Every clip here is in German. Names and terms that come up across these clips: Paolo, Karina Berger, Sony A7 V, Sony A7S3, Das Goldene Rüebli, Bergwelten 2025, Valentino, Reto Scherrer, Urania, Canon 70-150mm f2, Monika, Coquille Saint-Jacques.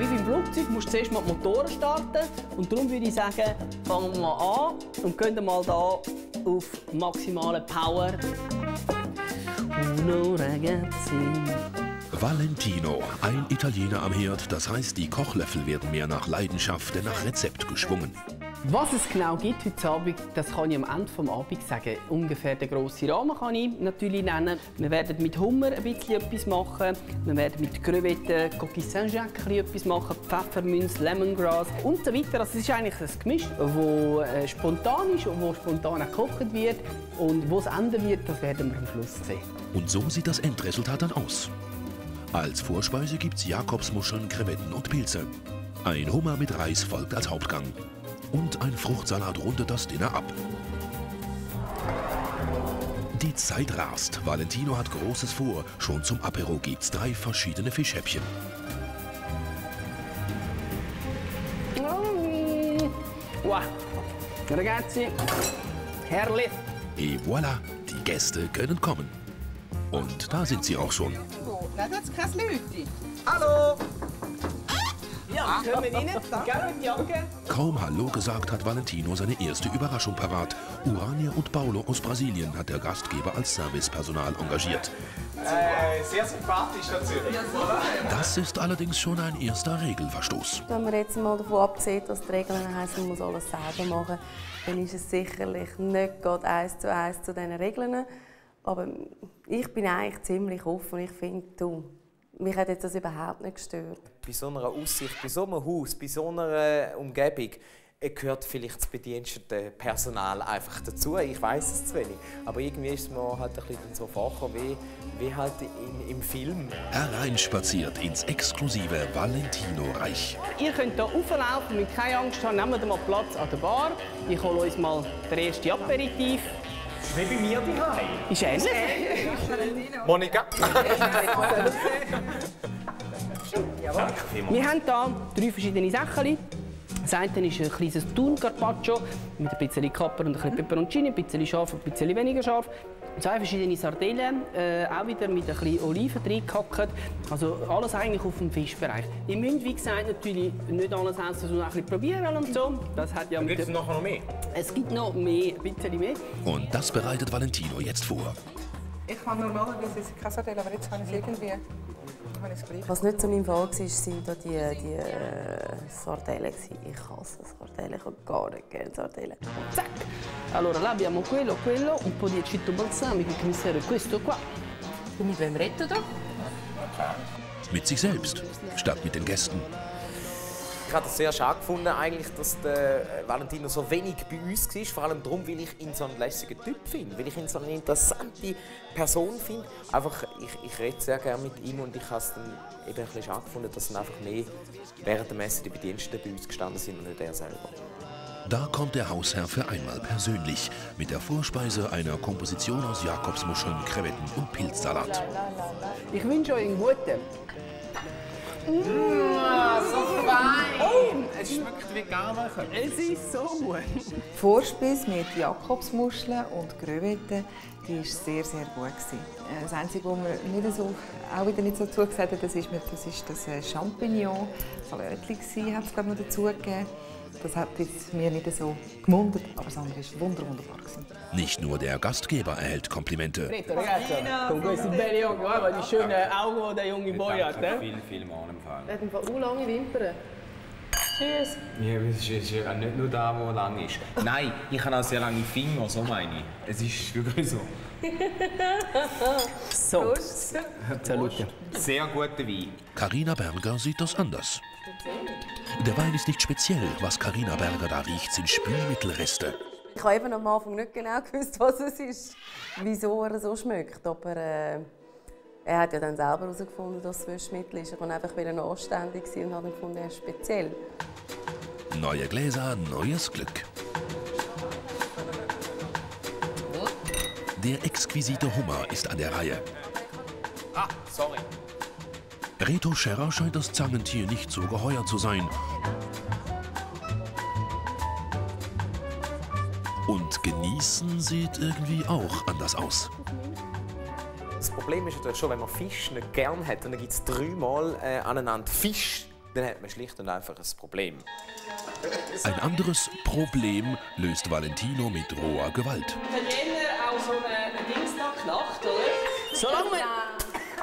wie beim Flugzeug musst du zuerst mal die Motoren starten. Und darum würde ich sagen, fangen wir mal an und gehen mal hier auf maximale Power. Uno ragazzi. Valentino, ein Italiener am Herd. Das heißt, die Kochlöffel werden mehr nach Leidenschaft denn nach Rezept geschwungen. Was es genau gibt heute Abend, das kann ich am Ende des Abends sagen. Ungefähr den grossen Rahmen kann ich natürlich nennen. Wir werden mit Hummer ein bisschen etwas machen. Wir werden mit Crevetten, Coquille Saint-Jacques etwas machen, Pfefferminz, Lemongrass und so weiter. Also es ist eigentlich ein Gemisch, das spontan ist und wo spontan gekocht wird. Und wo es enden wird, das werden wir am Schluss sehen. Und so sieht das Endresultat dann aus. Als Vorspeise gibt's Jakobsmuscheln, Krevetten und Pilze. Ein Hummer mit Reis folgt als Hauptgang. Und ein Fruchtsalat rundet das Dinner ab. Die Zeit rast. Valentino hat Großes vor. Schon zum Apero gibt's 3 verschiedene Fischhäppchen. Wow. Ragazzi, herrlich. Et voilà, die Gäste können kommen. Und da sind sie auch schon. Da hat's keine Leute. Hallo! Ja, können wir rein? Gerne mit Jacke. Kaum Hallo gesagt, hat Valentino seine erste Überraschung parat. Urania und Paolo aus Brasilien hat der Gastgeber als Servicepersonal engagiert. Sehr sympathisch natürlich. Das ist allerdings schon ein erster Regelverstoß. Wenn man jetzt mal davon abzieht, dass die Regeln heißen, man muss alles selber machen, dann ist es sicherlich nicht gerade 1 zu 1 zu diesen Regeln. Aber ich bin eigentlich ziemlich offen und ich finde, mich hat jetzt das überhaupt nicht gestört. Bei so einer Aussicht, bei so einem Haus, bei so einer Umgebung gehört vielleicht das bedienstete Personal einfach dazu. Ich weiß es zu wenig. Aber irgendwie ist es mir halt ein bisschen so vorgekommen wie halt im Film. Hereinspaziert ins exklusive Valentino-Reich. Ihr könnt hier auflaufen, mit keiner Angst haben. Nehmt mal Platz an der Bar. Ich hole uns mal den ersten Aperitif. Ist wie bei mir daheim. Ist ähnlich. Monika. Wir haben hier 3 verschiedene Sachen. Das eine ist ein kleines Thun-Carpaccio mit ein bisschen Kapern und ein bisschen Peperoncini, ein bisschen scharf und ein bisschen weniger scharf. 2 verschiedene Sardellen, auch wieder mit ein bisschen Oliven reingehackt. Also alles eigentlich auf dem Fischbereich. Ihr müsst, wie gesagt, natürlich nicht alles essen, sondern ein bisschen probieren und so. Das hat ja mit gibt es nachher noch mehr? Es gibt noch mehr, ein bisschen mehr. Und das bereitet Valentino jetzt vor. Ich habe normalerweise keine Sardelle, aber jetzt habe ich es irgendwie. Was nicht zu meinem Fall war, waren die Sardellen. Ich hasse Sardellen, ich habe gar nicht gerne Sardellen. Zack! Allora, là abbiamo quello, quello, un po' di aceto balsamico che mi serve questo qua. Und mit wem redet ihr? Mit sich selbst, statt mit den Gästen. Ich habe es sehr schade gefunden, eigentlich, dass der Valentino so wenig bei uns war. Vor allem darum, weil ich ihn so einen lässigen Typ finde, weil ich ihn so eine interessante Person finde. Einfach, ich rede sehr gerne mit ihm und ich habe es dann eben ein bisschen schade gefunden, dass einfach mehr während der Messe die Bediensteten bei uns gestanden sind und nicht er selber. Da kommt der Hausherr für einmal persönlich mit der Vorspeise einer Komposition aus Jakobsmuscheln, Krevetten und Pilzsalat. Ich wünsche euch einen guten. So fein! Oh, es schmeckt wie Garnelen. Es ist so gut. Die Vorspeise mit Jakobsmuscheln und Crevetten, die war sehr, sehr gut. Das Einzige, was mir nicht so, auch wieder nicht so zugesagt hat, das ist das Champignon. Das war Lötchen, hat es gerade noch dazugegeben. Das hat jetzt mir nicht so gemundet, aber das andere war wunderbar. Nicht nur der Gastgeber erhält Komplimente. Reto, ragazzo, con questi belli occhi, guarda die schönen Augen, die der junge Boy hat. Viel Mahnempfang. Er hat einfach so lange Wimpern. Tschüss. Ja, es ist ja nicht nur da, wo lang ist. Nein, ich habe auch sehr lange Finger, so meine ich. Es ist wirklich so. So. Salute. Sehr guter Wein. Karina Berger sieht das anders. Der Wein ist nicht speziell. Was Karina Berger da riecht, sind Spülmittelreste. Ich habe eben am Anfang nicht genau gewusst, was es ist, wieso er so schmeckt. Aber er hat ja dann selber herausgefunden, dass es Wüschmittel ist. Ich war einfach wieder anständig und habe gefunden, er ist speziell. Neue Gläser, neues Glück. Der exquisite Hummer ist an der Reihe. Ah, sorry. Reto Scherrer scheint das Zangentier nicht so geheuer zu sein. Und genießen sieht irgendwie auch anders aus. Das Problem ist natürlich schon, wenn man Fisch nicht gern hat, und dann gibt es 3 Mal aneinander Fisch. dann hat man schlicht und einfach ein Problem. Ein anderes Problem löst Valentino mit roher Gewalt. Italiener auch so eine Dienstagnacht, oder? Solange man...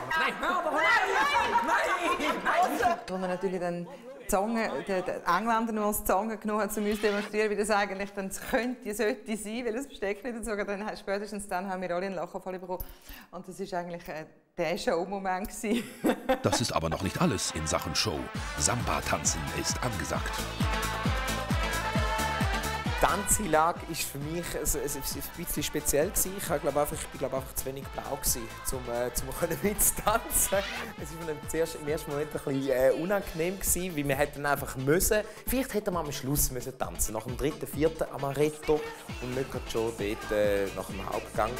Nein! Nein! Nein! Nein! Wo man natürlich dann die Zange, den Engländern, die uns die Zange genommen haben, um uns zu demonstrieren, wie das eigentlich dann könnte, sollte sein, weil es Besteck nicht und so. Dann, spätestens dann haben wir alle einen Lachanfall bekommen. Und das war eigentlich der Show-Moment. Das ist aber noch nicht alles in Sachen Show. Samba-Tanzen ist angesagt. Die Tanzeinlage war für mich ein bisschen speziell. Ich war, glaube ich, einfach zu wenig blau, um mitzutanzen. Es war im ersten Moment ein bisschen unangenehm, weil wir hätten einfach müssen. Vielleicht hätten wir am Schluss müssen tanzen, nach dem dritten, vierten Amaretto und nicht schon dort nach dem Hauptgang.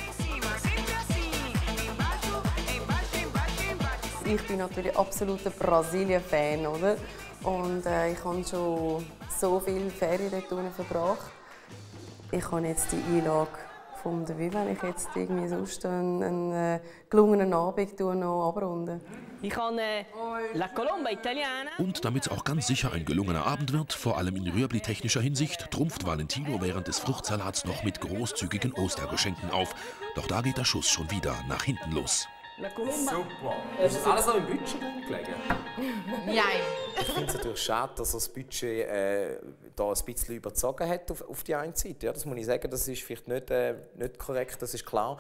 Ich bin natürlich absoluter Brasilien-Fan, oder? Und ich habe schon so viele Ferien dort unten verbracht. Ich habe jetzt die Einlage vom Debüt, wenn ich jetzt irgendwie sonst einen gelungenen Abend noch abrunden. Ich habe La Colomba Italiana. Und damit es auch ganz sicher ein gelungener Abend wird, vor allem in rührblitechnischer Hinsicht, trumpft Valentino während des Fruchtsalats noch mit großzügigen Ostergeschenken auf. Doch da geht der Schuss schon wieder nach hinten los. Super. Ist das alles noch im Budget gelegen? Nein. Ich finde es natürlich schade, dass er das Budget da ein bisschen überzogen hat auf die eine Seite. Ja, das muss ich sagen, das ist vielleicht nicht korrekt, das ist klar.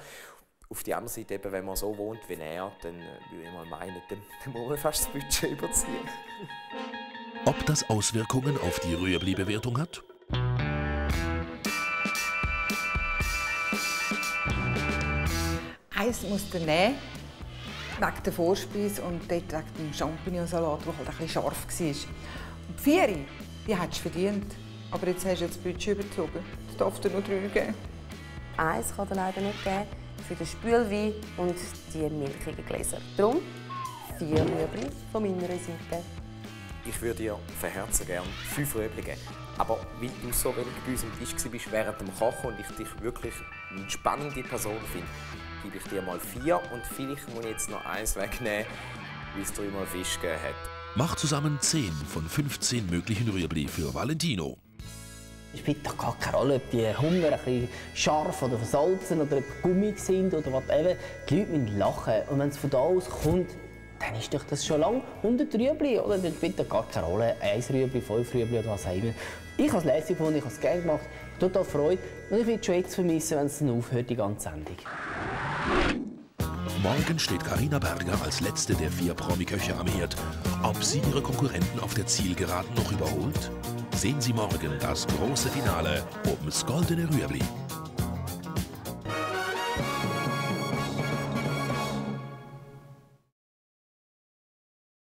Auf die andere Seite, eben, wenn man so wohnt wie er, dann würde ich mal meinen, dann muss man fast das Budget überziehen. Ob das Auswirkungen auf die Rüebli-Bewertung hat? Eins musste nehmen, wegen der Vorspeise und dort wegen dem Champignonsalat, der halt ein bisschen scharf war. Und die Vieri, die hättest du verdient. Aber jetzt hast du das Budget überzogen. Das darf dir nur 3 geben. Eins kann dir leider nicht geben für den Spülwein und die milchigen Gläser. Darum 4 Rüebli von meiner Seite. Ich würde dir von Herzen gerne 5 Rüebli geben. Aber weil du so wenig bei uns am Tisch warst während dem Kochen und ich dich wirklich eine spannende Person finde, gebe ich dir mal 4 und vielleicht muss ich jetzt noch 1 wegnehmen, weil es 3 mal Fisch gegeben hat. Macht zusammen 10 von 15 möglichen Rüebli für Valentino. Es spielt doch gar keine Rolle, ob die Hunger ein bisschen scharf oder versalzen oder ob gummig sind oder was eben. Die Leute müssen lachen und wenn es von da aus kommt, dann ist doch das schon lange 100 Rüebli, oder? Das spielt doch gar keine Rolle, 1 Rüebli, 5 Rüebli oder was auch immer. Ich habe es lässig gefunden, ich habe es gerne gemacht, total Freude und ich würde es schon jetzt vermissen, wenn es dann aufhört, die ganze Sendung. Morgen steht Karina Berger als letzte der 4 Promiköche am Herd. Ob sie ihre Konkurrenten auf der Zielgeraden noch überholt? Sehen Sie morgen das große Finale ums goldene Rüebli.